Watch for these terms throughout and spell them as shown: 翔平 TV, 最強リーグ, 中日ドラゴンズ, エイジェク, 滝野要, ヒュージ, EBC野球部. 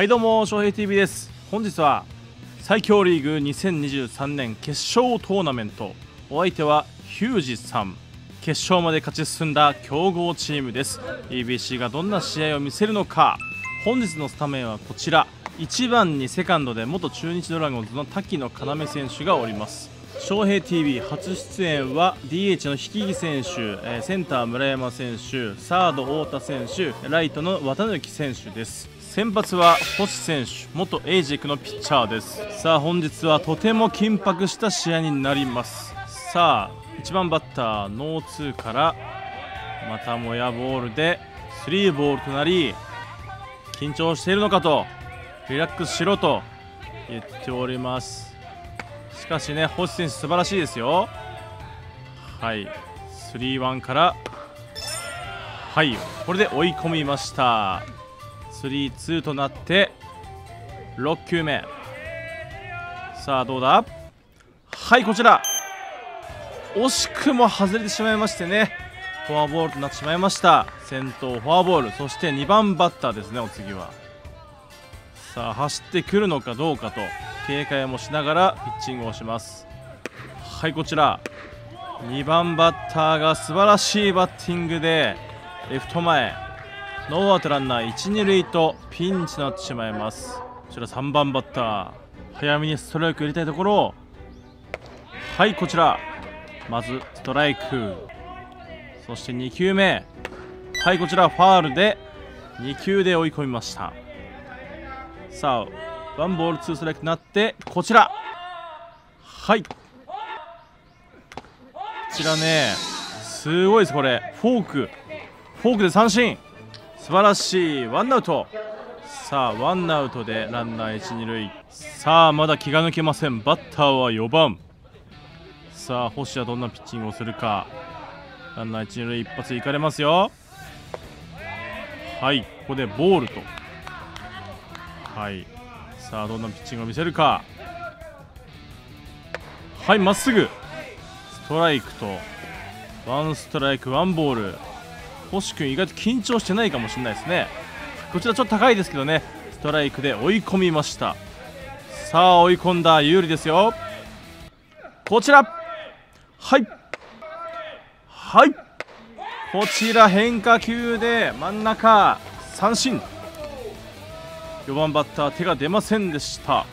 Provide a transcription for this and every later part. はい、どうも翔平 TV です。本日は最強リーグ2023年決勝トーナメント、お相手はヒュージさん。決勝まで勝ち進んだ強豪チームです。 EBC がどんな試合を見せるのか。本日のスタメンはこちら。1番にセカンドで元中日ドラゴンズの滝野要選手がおります。翔平 TV 初出演は DH の引木選手、センター村山選手、サード太田選手、ライトの綿貫選手です。先発は星選手、元エイジェクのピッチャーです。さあ本日はとても緊迫した試合になります。さあ1番バッターノーツーからまたもやボールでスリーボールとなり、緊張しているのかと、リラックスしろと言っております。しかしね、星選手素晴らしいですよ。はい、 3-1 から、はい、これで追い込みました。 3-2 となって6球目。さあどうだ。はい、こちら惜しくも外れてしまいましてね、フォアボールとなってしまいました。先頭フォアボール、そして2番バッターですね。お次はさあ走ってくるのかどうかと警戒もしながらピッチングをします。はい、こちら2番バッターが素晴らしいバッティングでレフト前、ノーアウトランナー 1、2 塁とピンチとなってしまいます。こちら3番バッター、早めにストライク入れたいところ。はい、こちらまずストライク、そして2球目。はい、こちらファールで2球で追い込みました。さあワンボールツーストライクとなって、こちら、はい、こちらね、すごいです。これフォークで三振、素晴らしい。ワンアウト。さあワンアウトでランナー 1、2塁。さあまだ気が抜けません。バッターは4番。さあ星はどんなピッチングをするか。ランナー 1、2塁、一発いかれますよ。はい、ここでボールと。はい、さあどんなピッチングを見せるか。はい、まっすぐストライクと、ワンストライクワンボール。星君意外と緊張してないかもしれないですね。こちらちょっと高いですけどね、ストライクで追い込みました。さあ追い込んだ、有利ですよ。こちら、はい、はい、こちら変化球で真ん中三振。4番バッター手が出ませんでした。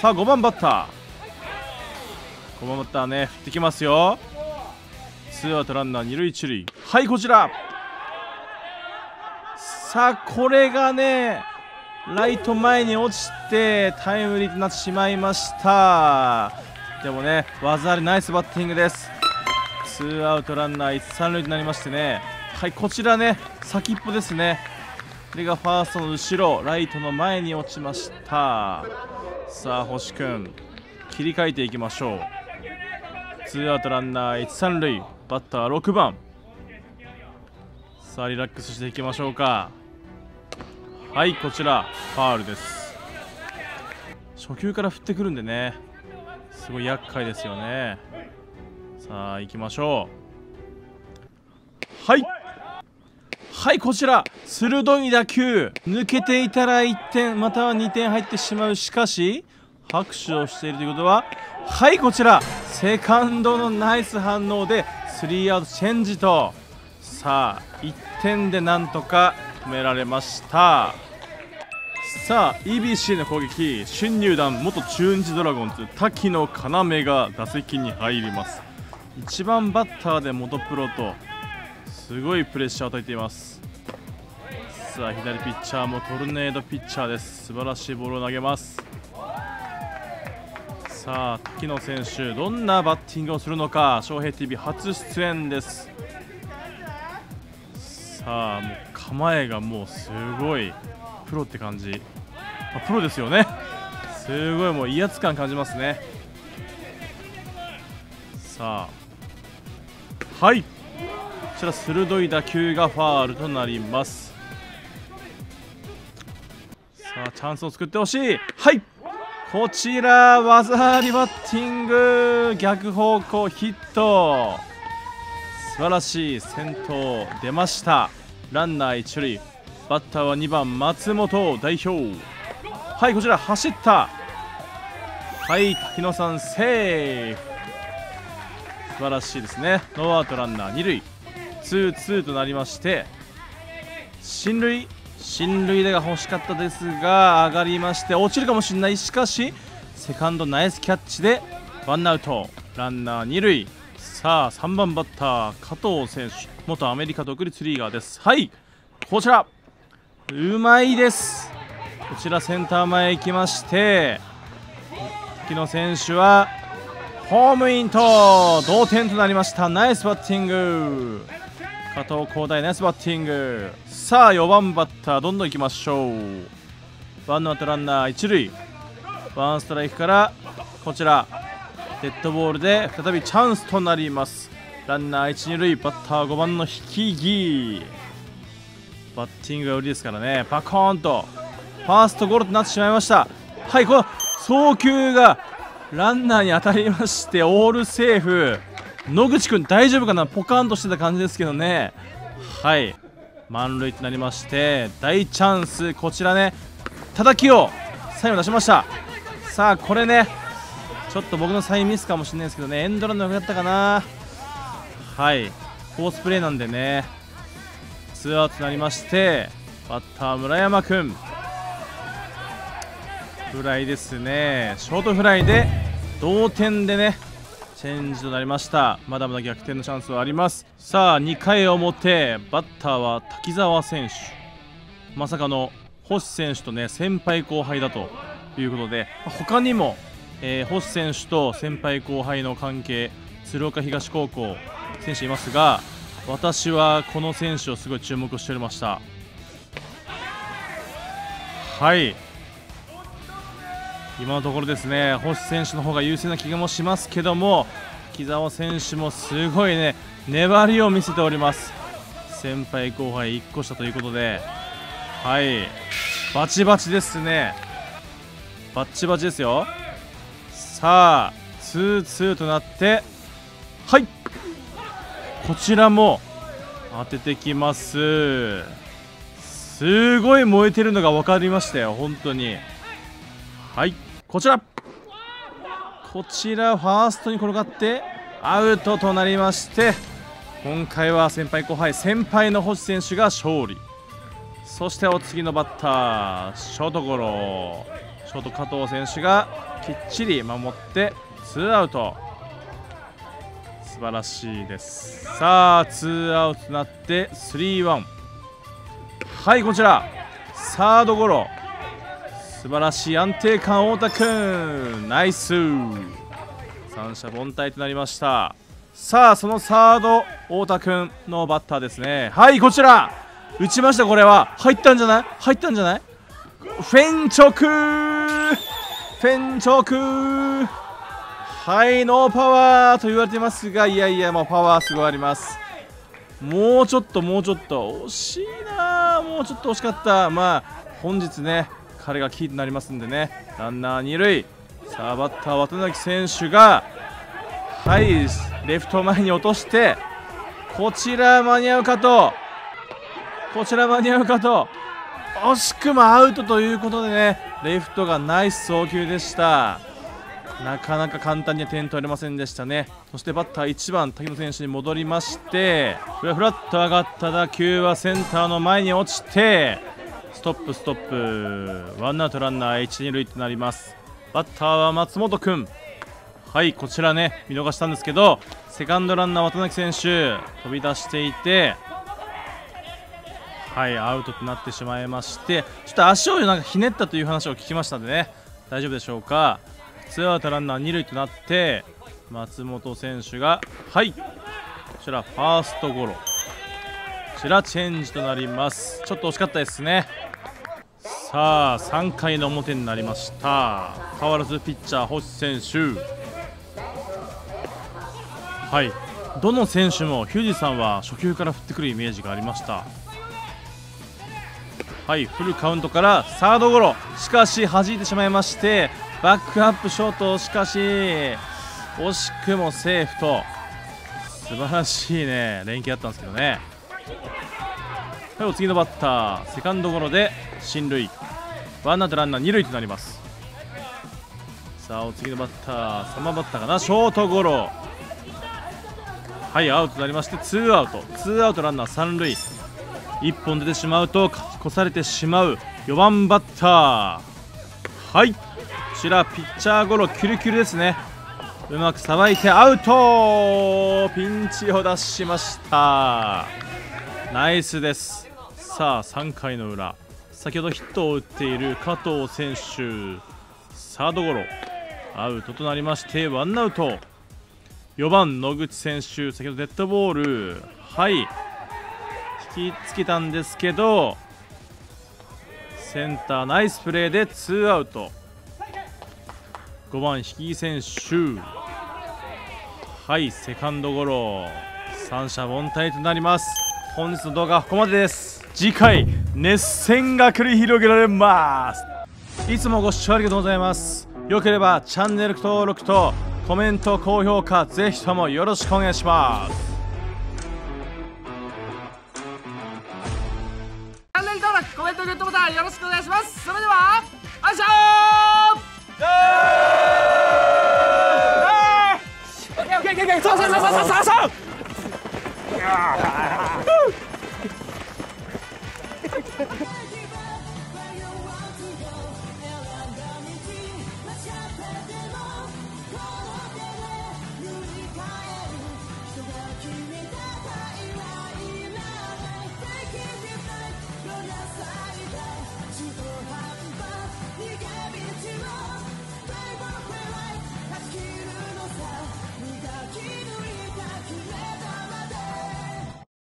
さあ5番バッターね、振ってきますよ。2アウトランナー2塁1塁。はい、こちらさあこれがねライト前に落ちてタイムリーとなってしまいました。でもね、技ありナイスバッティングです。2アウトランナー1、3塁となりましてね。はい、こちらね先っぽですね。これがファーストの後ろ、ライトの前に落ちました。さあ星君切り替えていきましょう。2アウトランナー1、3塁、バッター6番。さあリラックスしていきましょうか。はい、こちらファールです。初球から振ってくるんでね、すごい厄介ですよね。さあ行きましょう。はい、はい、こちら鋭い打球、抜けていたら1点、または2点入ってしまう。しかし拍手をしているということは、はい、こちらセカンドのナイス反応で3アウトチェンジと、さあ1点でなんとか止められました。さあ EBC の攻撃、新入団元中日ドラゴンズ滝野要が打席に入ります。1番バッターで元プロと、すごいプレッシャーを与えています。さあ左ピッチャーもトルネードピッチャーです。素晴らしいボールを投げます。さあ滝野選手、どんなバッティングをするのか。翔平 TV 初出演です。さあもう構えがもうすごいプロって感じ、プロですよね。すごいもう威圧感感じますね。さあはい、こちら鋭い打球がファールとなります。さあチャンスを作ってほしい。はい、こちら技ありバッティング、逆方向ヒット、素晴らしい。先頭出ました。ランナー1塁、バッターは2番松本代表。はい、こちら走った。はい、滝野さんセーフ、素晴らしいですね。ノーアウトランナー二塁、2-2となりまして、進塁打が欲しかったですが、上がりまして落ちるかもしれない。しかしセカンドナイスキャッチでワンアウトランナー二塁。さあ3番バッター加藤選手、元アメリカ独立リーガーです。はい、こちらうまいです。こちらセンター前行きまして、木野選手はホームインと同点となりました。ナイスバッティング、加藤光大ナイスバッティング。さあ4番バッターどんどんいきましょう。ワンアウトランナー一塁、ワンストライクからこちらデッドボールで再びチャンスとなります。ランナー一・二塁、バッター5番の引木、バッティングが売りですからね。パコーンとファーストゴロとなってしまいました。はい、この送球がランナーに当たりましてオールセーフ。野口君大丈夫かな、ポカーンとしてた感じですけどね。はい、満塁となりまして大チャンス。こちらね、叩きをサインを出しました。さあこれね、ちょっと僕のサインミスかもしれないですけどね、エンドランの良かったかな。はい、コースプレーなんでね。ツーアウトとなりまして、バッター村山君フライですね、ショートフライで同点でね、チェンジとなりました。まだまだ逆転のチャンスはあります。さあ2回表、バッターは滝沢選手、まさかの星選手とね、先輩後輩だということで、他にも、星選手と先輩後輩の関係、鶴岡東高校選手いますが、私はこの選手をすごい注目しておりました。はい、今のところですね、星選手の方が優勢な気がもしますけども、木澤選手もすごいね、粘りを見せております。先輩後輩1個下ということで、はい、バチバチですね、バチバチですよ。さあ 2-2 となって、はい、こちらも当ててきます。すごい燃えてるのが分かりましたよ、本当に。はい、こちらファーストに転がってアウトとなりまして、今回は先輩後輩、先輩の星選手が勝利。そしてお次のバッターショートゴロ、ショート加藤選手がきっちり守って2アウト、素晴らしいです。さあ2アウトとなって 3-1。 はい、こちらサードゴロ、素晴らしい安定感、太田君ナイス、三者凡退となりました。さあそのサード太田君のバッターですね。はい、こちら打ちました。これは入ったんじゃない、入ったんじゃない、フェンチョク、フェンチョク、はい、ノーパワーと言われてますが、いやいや、もうパワーすごいあります。もうちょっと、もうちょっと惜しいな、もうちょっと惜しかった。まあ本日ね、彼がキーとなりますんでね。ランナー二塁、さあバッター渡崎選手が、はい、レフト前に落として、こちら間に合うかと、こちら間に合うかと、惜しくもアウトということでね、レフトがナイス送球でした。なかなか簡単には点取れませんでしたね。そしてバッター1番滝野選手に戻りまして、フラッと上がった打球はセンターの前に落ちてストップ、ワンアウトランナー1・2塁となります。バッターは松本君、はい、こちらね、見逃したんですけど、セカンドランナー渡辺選手飛び出していて、はい、アウトとなってしまいまして、ちょっと足をなんかひねったという話を聞きましたんでね、大丈夫でしょうか。2アウトランナー2塁となって、松本選手が、はい、こちらファーストゴロ、こちらチェンジとなります。ちょっと惜しかったですね。さあ3回の表になりました。変わらずピッチャー星選手、はい、どの選手もヒュージさんは初球から振ってくるイメージがありました。はい、フルカウントからサードゴロ、しかし弾いてしまいまして、バックアップショート、しかし惜しくもセーフと、素晴らしいね連携だったんですけどね。はい、お次のバッターセカンドゴロで進塁、ワンアウトランナー2塁となります。さあお次のバッター3番バッターかな、ショートゴロ、はい、アウトとなりましてツーアウトランナー3塁。1本出てしまうと勝ち越されてしまう4番バッター、はい、こちらピッチャーゴロ、キュルキュルですね。うまくさばいてアウト、ピンチを出しました。ナイスです。さあ3回の裏、先ほどヒットを打っている加藤選手サードゴロアウトとなりまして、ワンアウト。4番野口選手、先ほどデッドボール、はい、引きつけたんですけどセンターナイスプレーでツーアウト。5番引き選手、はい、セカンドゴロ、三者凡退となります。本日の動画はここまでです。次回熱戦が繰り広げられます。いつもご視聴ありがとうございます。よければチャンネル登録とコメント高評価ぜひともよろしくお願いします。チャンネル登録、コメント、グッドボタンよろしくお願いします。それではあいしょー。そう